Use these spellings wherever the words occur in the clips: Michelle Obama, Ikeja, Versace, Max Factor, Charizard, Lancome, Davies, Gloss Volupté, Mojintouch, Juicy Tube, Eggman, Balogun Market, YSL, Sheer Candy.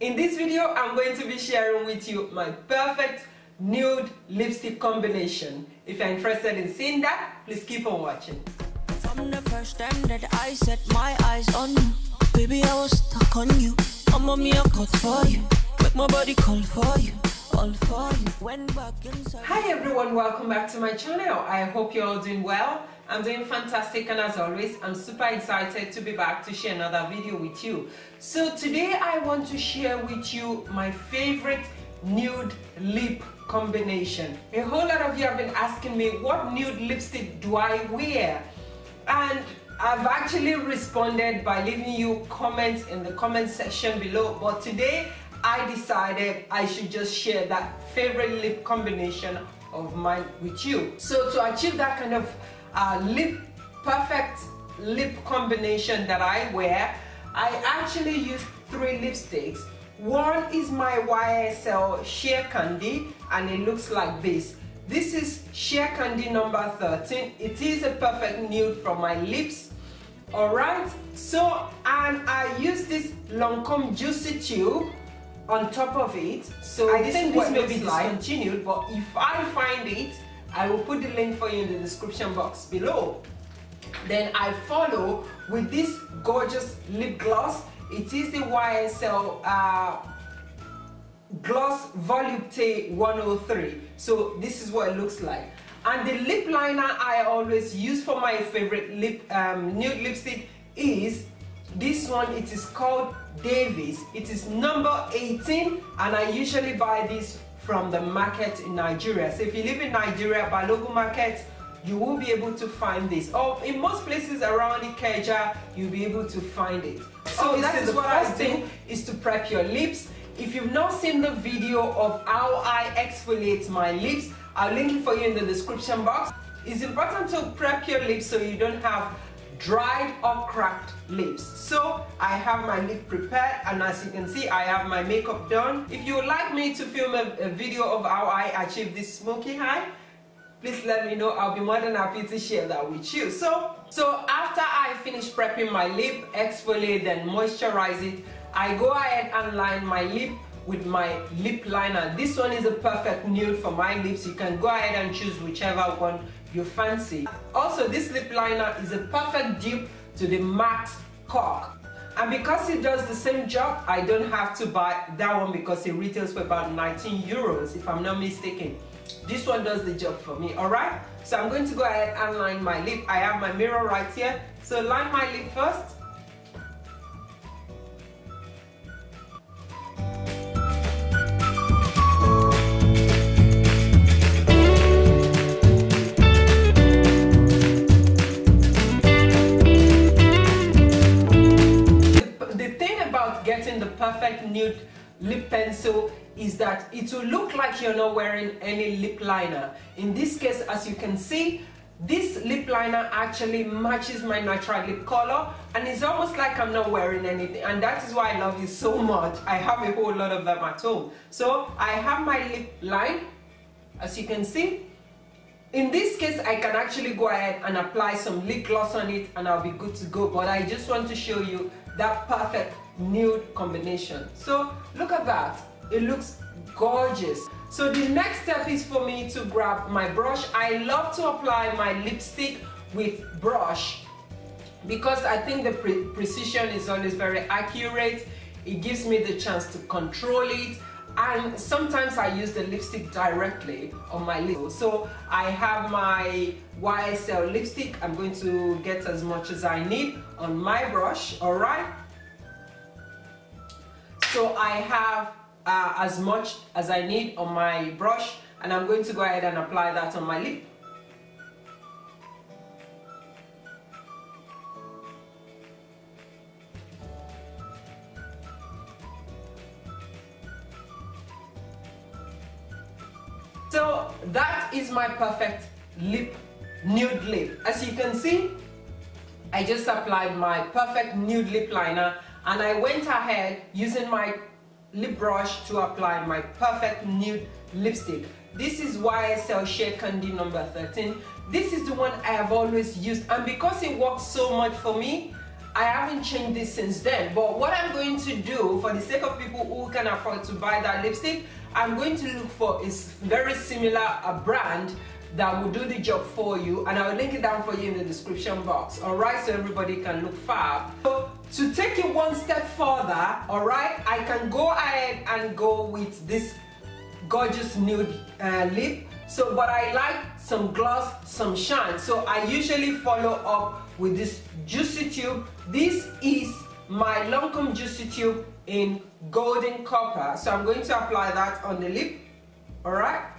In this video, I'm going to be sharing with you my perfect nude lipstick combination. If you're interested in seeing that, please keep on watching. From the first time that I set my eyes on you, baby, I was stuck on you. I'm a miracle for you. Make my body call for you. All for you. When back inside. Hi everyone, welcome back to my channel. I hope you're all doing well. I'm doing fantastic, and as always I'm super excited to be back to share another video with you. So today I want to share with you my favorite nude lip combination. A whole lot of you have been asking me what nude lipstick do I wear, and I've actually responded by leaving you comments in the comment section below, but today I decided I should just share that favorite lip combination of mine with you. So to achieve that kind of perfect lip combination that I wear, I actually use three lipsticks. One is my YSL Sheer Candy, and it looks like this. This is Sheer Candy number 13. It is a perfect nude from my lips. Alright, so and I use this Lancome Juicy Tube on top of it. So I think this may be discontinued, but if I find it, I will put the link for you in the description box below. Then I follow with this gorgeous lip gloss. It is the YSL Gloss Volupté 103. So this is what it looks like. And the lip liner I always use for my favorite lip nude lipstick is this one. It is called Davies. It is number 18, and I usually buy this from the market in Nigeria. So if you live in Nigeria, Balogun Market, you will be able to find this. Or in most places around Ikeja, you'll be able to find it. So that is what I do, is to prep your lips. If you've not seen the video of how I exfoliate my lips, I'll link it for you in the description box. It's important to prep your lips so you don't have dried or cracked lips. So I have my lip prepared, and as you can see I have my makeup done. If you would like me to film a video of how I achieve this smoky high, please let me know. I'll be more than happy to share that with you. So after I finish prepping my lip, exfoliate and moisturize it, I go ahead and line my lip with my lip liner. This one is a perfect nude for my lips. You can go ahead and choose whichever one you fancy. Also, this lip liner is a perfect dupe to the Max Factor, and because it does the same job, I don't have to buy that one because it retails for about 19 euros if I'm not mistaken. This one does the job for me. Alright, so I'm going to go ahead and line my lip. I have my mirror right here, so line my lip first. Perfect nude lip pencil is that it will look like you're not wearing any lip liner. In this case, as you can see, this lip liner actually matches my natural lip color, and it's almost like I'm not wearing anything, and that is why I love it so much. I have a whole lot of them at home. So I have my lip line, as you can see. In this case, I can actually go ahead and apply some lip gloss on it and I'll be good to go, but I just want to show you that perfect nude combination. So look at that, it looks gorgeous. So the next step is for me to grab my brush. I love to apply my lipstick with brush because I think the precision is always very accurate. It gives me the chance to control it, and sometimes I use the lipstick directly on my lips. So I have my YSL lipstick. I'm going to get as much as I need on my brush. All right, so I have as much as I need on my brush, and I'm going to go ahead and apply that on my lip. So that is my perfect nude lip. As you can see, I just applied my perfect nude lip liner, and I went ahead using my lip brush to apply my perfect nude lipstick. This is YSL Sheer Candy number 13. This is the one I have always used, and because it works so much for me, I haven't changed this since then, but what I'm going to do for the sake of people who can afford to buy that lipstick, I'm going to look for a very similar brand that will do the job for you, and I will link it down for you in the description box, alright, so everybody can look fab. So, to take it one step further, alright, I can go ahead and go with this gorgeous nude lip. So, but I like some gloss, some shine, so I usually follow up with this Juicy Tube. This is my Lancome Juicy Tube in Golden Copper, so I'm going to apply that on the lip, alright.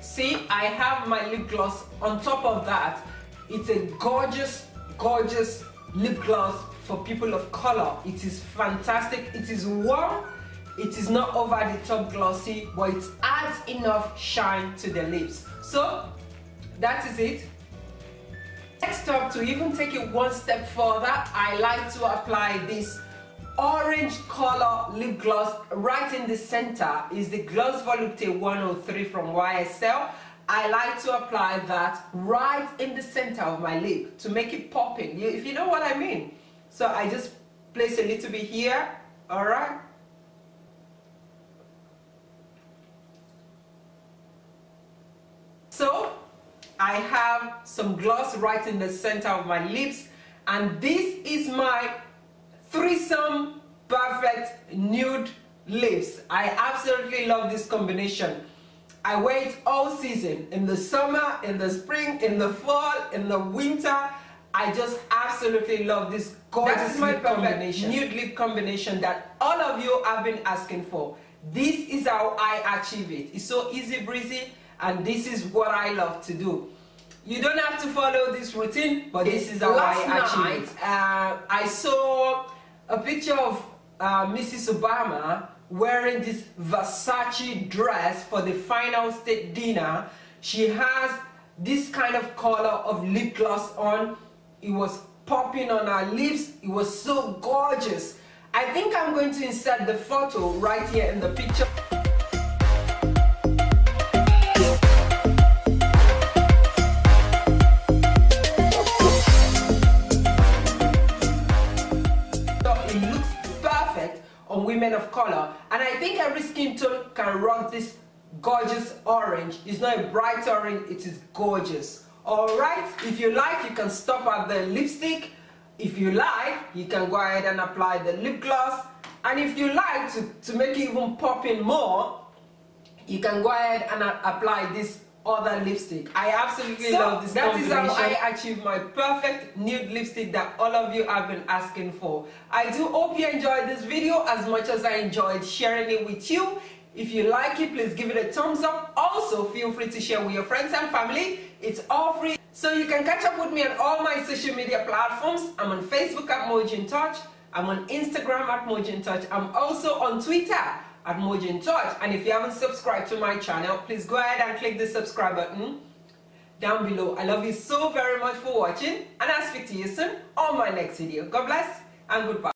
See, I have my lip gloss on top of that. It's a gorgeous, gorgeous lip gloss for people of color. It is fantastic. It is warm. It is not over the top glossy, but it adds enough shine to the lips. So, that is it. Next up, to even take it one step further, I like to apply this orange color lip gloss. Right in the center is the Gloss Volupté 103 from YSL. I like to apply that right in the center of my lip to make it popping, if you know what I mean. So I just place a little bit here, alright. So I have some gloss right in the center of my lips, and this is my Threesome Perfect Nude Lips. I absolutely love this combination. I wear it all season, in the summer, in the spring, in the fall, in the winter. I just absolutely love this gorgeous lip combination. Nude lip combination that all of you have been asking for. This is how I achieve it. It's so easy breezy, and this is what I love to do. You don't have to follow this routine, but this is how I achieve it. I saw a picture of Mrs. Obama wearing this Versace dress for the final state dinner. She has this kind of color of lip gloss on. It was popping on her lips. It was so gorgeous. I think I'm going to insert the photo right here in the picture. Women of color, and I think every skin tone can rock this gorgeous orange. It's not a bright orange, it is gorgeous. Alright, if you like, you can stop at the lipstick. If you like, you can go ahead and apply the lip gloss, and if you like to make it even pop in more, you can go ahead and apply this other lipstick. I absolutely love this combination. That is how I achieve my perfect nude lipstick that all of you have been asking for. I do hope you enjoyed this video as much as I enjoyed sharing it with you. If you like it, please give it a thumbs up. Also, feel free to share with your friends and family. It's all free. So you can catch up with me on all my social media platforms. I'm on Facebook at Mojintouch. I'm on Instagram at Mojintouch. I'm also on Twitter at Mojintouch, and if you haven't subscribed to my channel, please go ahead and click the subscribe button down below. I love you so very much for watching, and I'll speak to you soon on my next video. God bless and goodbye.